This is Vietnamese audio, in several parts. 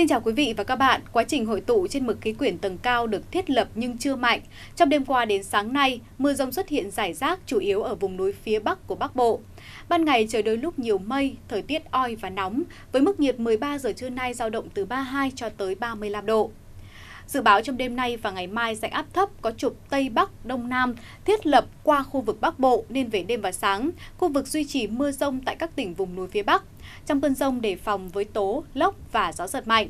Xin chào quý vị và các bạn. Quá trình hội tụ trên mực khí quyển tầng cao được thiết lập nhưng chưa mạnh. Trong đêm qua đến sáng nay, mưa rông xuất hiện rải rác chủ yếu ở vùng núi phía Bắc của Bắc Bộ. Ban ngày trời đôi lúc nhiều mây, thời tiết oi và nóng, với mức nhiệt 13 giờ trưa nay dao động từ 32 cho tới 35 độ. Dự báo trong đêm nay và ngày mai rãnh áp thấp có trục Tây Bắc, Đông Nam thiết lập qua khu vực Bắc Bộ nên về đêm và sáng, khu vực duy trì mưa rông tại các tỉnh vùng núi phía Bắc. Trong cơn rông đề phòng với tố, lốc và gió giật mạnh.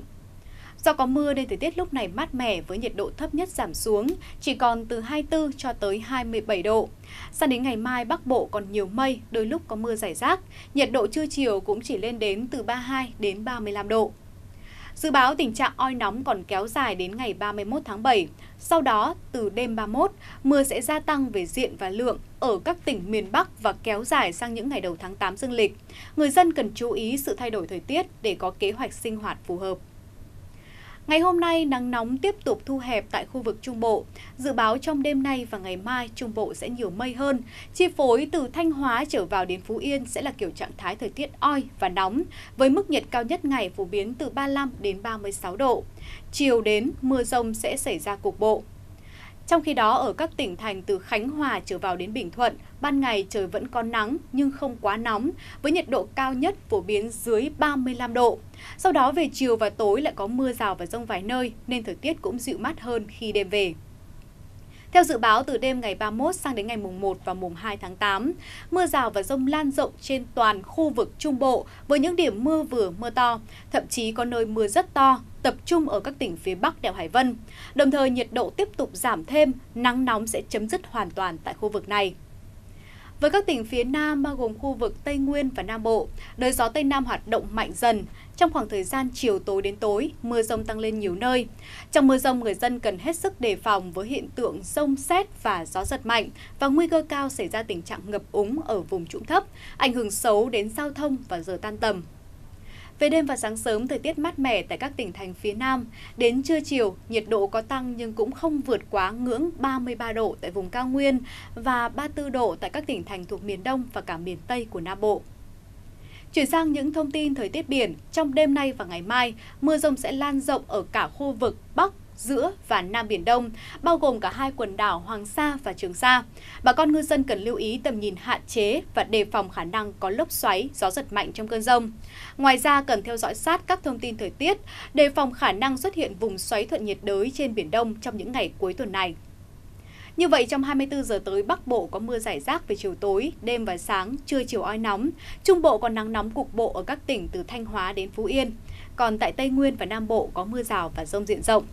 Do có mưa nên thời tiết lúc này mát mẻ với nhiệt độ thấp nhất giảm xuống, chỉ còn từ 24 cho tới 27 độ. Sang đến ngày mai, Bắc Bộ còn nhiều mây, đôi lúc có mưa rải rác, nhiệt độ trưa chiều cũng chỉ lên đến từ 32 đến 35 độ. Dự báo tình trạng oi nóng còn kéo dài đến ngày 31 tháng 7. Sau đó, từ đêm 31, mưa sẽ gia tăng về diện và lượng ở các tỉnh miền Bắc và kéo dài sang những ngày đầu tháng 8 dương lịch. Người dân cần chú ý sự thay đổi thời tiết để có kế hoạch sinh hoạt phù hợp. Ngày hôm nay, nắng nóng tiếp tục thu hẹp tại khu vực Trung Bộ. Dự báo trong đêm nay và ngày mai, Trung Bộ sẽ nhiều mây hơn. Chi phối từ Thanh Hóa trở vào đến Phú Yên sẽ là kiểu trạng thái thời tiết oi và nóng, với mức nhiệt cao nhất ngày phổ biến từ 35 đến 36 độ. Chiều đến, mưa rông sẽ xảy ra cục bộ. Trong khi đó, ở các tỉnh thành từ Khánh Hòa trở vào đến Bình Thuận, ban ngày trời vẫn có nắng nhưng không quá nóng, với nhiệt độ cao nhất phổ biến dưới 35 độ. Sau đó về chiều và tối lại có mưa rào và dông vài nơi, nên thời tiết cũng dịu mát hơn khi đêm về. Theo dự báo, từ đêm ngày 31 sang đến ngày mùng 1 và mùng 2 tháng 8, mưa rào và dông lan rộng trên toàn khu vực Trung Bộ với những điểm mưa vừa mưa to, thậm chí có nơi mưa rất to, tập trung ở các tỉnh phía Bắc đèo Hải Vân. Đồng thời, nhiệt độ tiếp tục giảm thêm, nắng nóng sẽ chấm dứt hoàn toàn tại khu vực này. Với các tỉnh phía Nam, bao gồm khu vực Tây Nguyên và Nam Bộ, đới gió Tây Nam hoạt động mạnh dần. Trong khoảng thời gian chiều tối đến tối, mưa rông tăng lên nhiều nơi. Trong mưa rông, người dân cần hết sức đề phòng với hiện tượng rông sét và gió giật mạnh và nguy cơ cao xảy ra tình trạng ngập úng ở vùng trũng thấp, ảnh hưởng xấu đến giao thông và giờ tan tầm. Về đêm và sáng sớm, thời tiết mát mẻ tại các tỉnh thành phía Nam. Đến trưa chiều, nhiệt độ có tăng nhưng cũng không vượt quá ngưỡng 33 độ tại vùng cao nguyên và 34 độ tại các tỉnh thành thuộc miền Đông và cả miền Tây của Nam Bộ. Chuyển sang những thông tin thời tiết biển, trong đêm nay và ngày mai, mưa rông sẽ lan rộng ở cả khu vực Bắc, giữa và Nam Biển Đông, bao gồm cả hai quần đảo Hoàng Sa và Trường Sa. Bà con ngư dân cần lưu ý tầm nhìn hạn chế và đề phòng khả năng có lốc xoáy, gió giật mạnh trong cơn dông. Ngoài ra, cần theo dõi sát các thông tin thời tiết, đề phòng khả năng xuất hiện vùng xoáy thuận nhiệt đới trên Biển Đông trong những ngày cuối tuần này. Như vậy, trong 24 giờ tới, Bắc Bộ có mưa rải rác về chiều tối, đêm và sáng, trưa chiều oi nóng. Trung Bộ có nắng nóng cục bộ ở các tỉnh từ Thanh Hóa đến Phú Yên. Còn tại Tây Nguyên và Nam Bộ có mưa rào và dông diện rộng.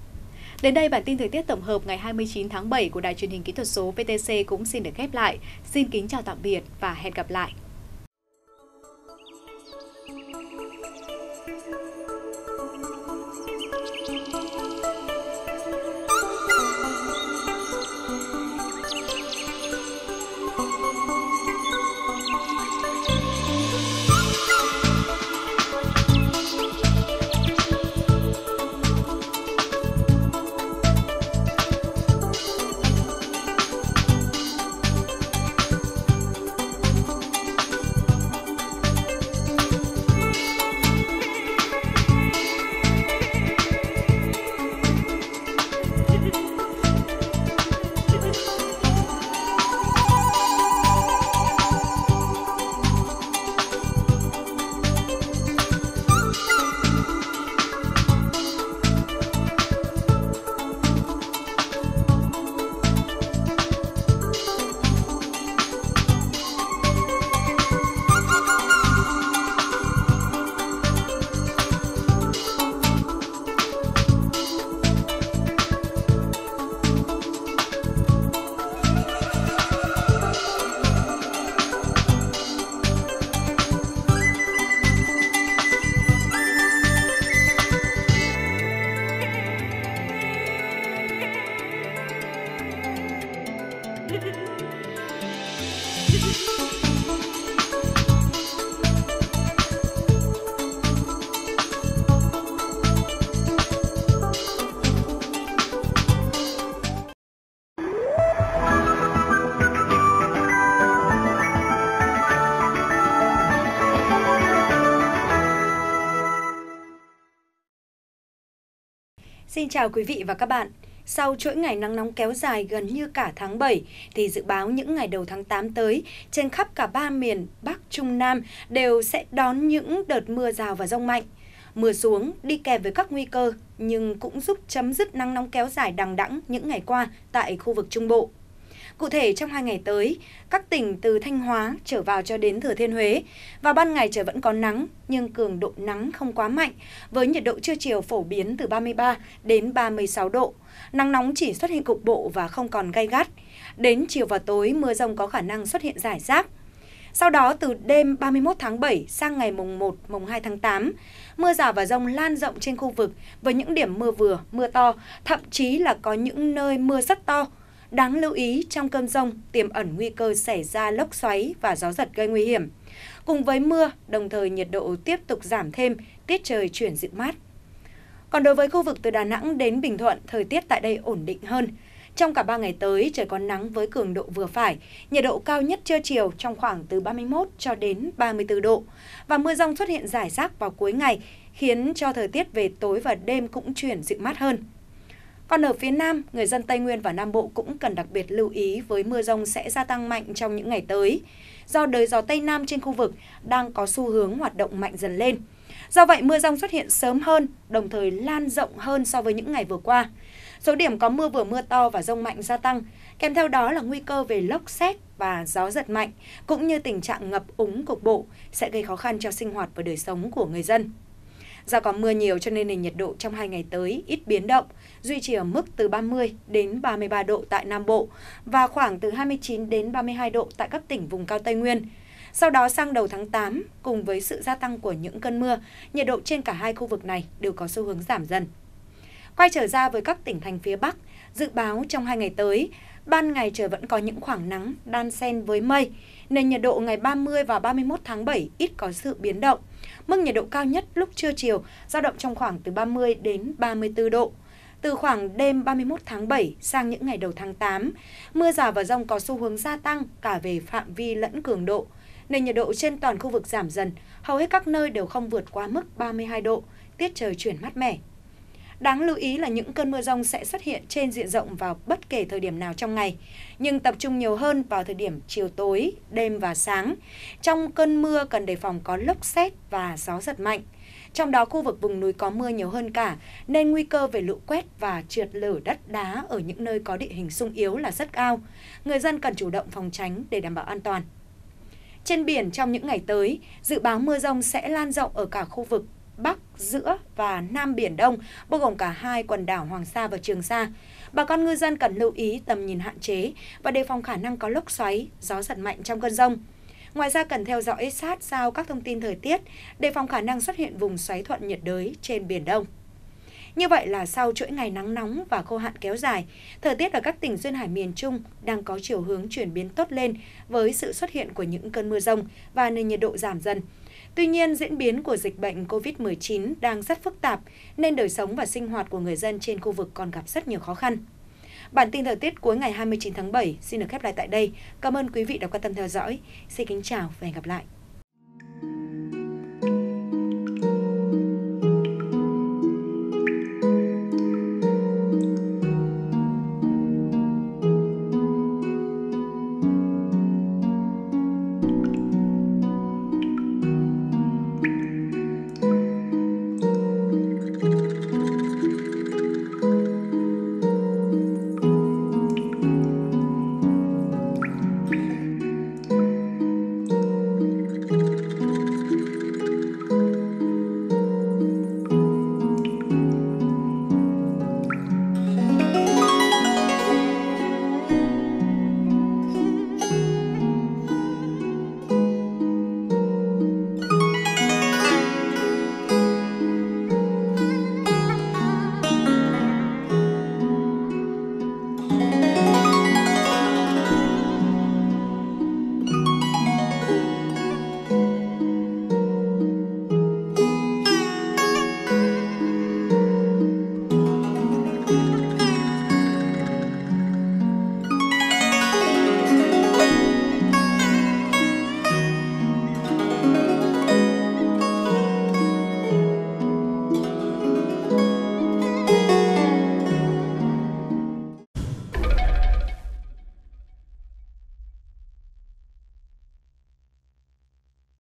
Đến đây, bản tin thời tiết tổng hợp ngày 29 tháng 7 của Đài Truyền hình Kỹ thuật số VTC cũng xin được khép lại. Xin kính chào tạm biệt và hẹn gặp lại! Xin chào quý vị và các bạn. Sau chuỗi ngày nắng nóng kéo dài gần như cả tháng 7, thì dự báo những ngày đầu tháng 8 tới, trên khắp cả ba miền Bắc, Trung, Nam đều sẽ đón những đợt mưa rào và dông mạnh. Mưa xuống đi kèm với các nguy cơ, nhưng cũng giúp chấm dứt nắng nóng kéo dài đằng đẵng những ngày qua tại khu vực Trung Bộ. Cụ thể, trong 2 ngày tới, các tỉnh từ Thanh Hóa trở vào cho đến Thừa Thiên Huế. Vào ban ngày trời vẫn có nắng, nhưng cường độ nắng không quá mạnh, với nhiệt độ trưa chiều phổ biến từ 33 đến 36 độ. Nắng nóng chỉ xuất hiện cục bộ và không còn gay gắt. Đến chiều và tối, mưa dông có khả năng xuất hiện rải rác. Sau đó, từ đêm 31 tháng 7 sang ngày mùng 1, mùng 2 tháng 8, mưa rào và dông lan rộng trên khu vực với những điểm mưa vừa, mưa to, thậm chí là có những nơi mưa rất to. Đáng lưu ý, trong cơn dông tiềm ẩn nguy cơ xảy ra lốc xoáy và gió giật gây nguy hiểm. Cùng với mưa, đồng thời nhiệt độ tiếp tục giảm thêm, tiết trời chuyển dịu mát. Còn đối với khu vực từ Đà Nẵng đến Bình Thuận, thời tiết tại đây ổn định hơn. Trong cả 3 ngày tới, trời có nắng với cường độ vừa phải, nhiệt độ cao nhất trưa chiều trong khoảng từ 31 cho đến 34 độ. Và mưa dông xuất hiện rải rác vào cuối ngày, khiến cho thời tiết về tối và đêm cũng chuyển dịu mát hơn. Còn ở phía Nam, người dân Tây Nguyên và Nam Bộ cũng cần đặc biệt lưu ý với mưa dông sẽ gia tăng mạnh trong những ngày tới. Do đới gió Tây Nam trên khu vực đang có xu hướng hoạt động mạnh dần lên. Do vậy, mưa dông xuất hiện sớm hơn, đồng thời lan rộng hơn so với những ngày vừa qua. Số điểm có mưa vừa mưa to và dông mạnh gia tăng, kèm theo đó là nguy cơ về lốc sét và gió giật mạnh, cũng như tình trạng ngập úng cục bộ sẽ gây khó khăn cho sinh hoạt và đời sống của người dân. Do có mưa nhiều cho nên nền nhiệt độ trong 2 ngày tới ít biến động, duy trì ở mức từ 30 đến 33 độ tại Nam Bộ và khoảng từ 29 đến 32 độ tại các tỉnh vùng cao Tây Nguyên. Sau đó sang đầu tháng 8, cùng với sự gia tăng của những cơn mưa, nhiệt độ trên cả hai khu vực này đều có xu hướng giảm dần. Quay trở ra với các tỉnh thành phía Bắc, dự báo trong 2 ngày tới, ban ngày trời vẫn có những khoảng nắng đan xen với mây, nên nhiệt độ ngày 30 và 31 tháng 7 ít có sự biến động. Mức nhiệt độ cao nhất lúc trưa chiều dao động trong khoảng từ 30 đến 34 độ. Từ khoảng đêm 31 tháng 7 sang những ngày đầu tháng 8, mưa rào và dông có xu hướng gia tăng cả về phạm vi lẫn cường độ, nên nhiệt độ trên toàn khu vực giảm dần, hầu hết các nơi đều không vượt quá mức 32 độ, tiết trời chuyển mát mẻ. Đáng lưu ý là những cơn mưa dông sẽ xuất hiện trên diện rộng vào bất kể thời điểm nào trong ngày, nhưng tập trung nhiều hơn vào thời điểm chiều tối, đêm và sáng. Trong cơn mưa cần đề phòng có lốc sét và gió giật mạnh. Trong đó khu vực vùng núi có mưa nhiều hơn cả, nên nguy cơ về lũ quét và trượt lở đất đá ở những nơi có địa hình xung yếu là rất cao. Người dân cần chủ động phòng tránh để đảm bảo an toàn. Trên biển trong những ngày tới, dự báo mưa dông sẽ lan rộng ở cả khu vực Bắc, giữa và Nam Biển Đông, bao gồm cả hai quần đảo Hoàng Sa và Trường Sa. Bà con ngư dân cần lưu ý tầm nhìn hạn chế và đề phòng khả năng có lốc xoáy, gió giật mạnh trong cơn dông. Ngoài ra cần theo dõi sát sao các thông tin thời tiết, đề phòng khả năng xuất hiện vùng xoáy thuận nhiệt đới trên Biển Đông. Như vậy là sau chuỗi ngày nắng nóng và khô hạn kéo dài, thời tiết ở các tỉnh duyên hải miền Trung đang có chiều hướng chuyển biến tốt lên với sự xuất hiện của những cơn mưa dông và nền nhiệt độ giảm dần. Tuy nhiên, diễn biến của dịch bệnh COVID-19 đang rất phức tạp, nên đời sống và sinh hoạt của người dân trên khu vực còn gặp rất nhiều khó khăn. Bản tin thời tiết cuối ngày 29 tháng 7 xin được khép lại tại đây. Cảm ơn quý vị đã quan tâm theo dõi. Xin kính chào và hẹn gặp lại.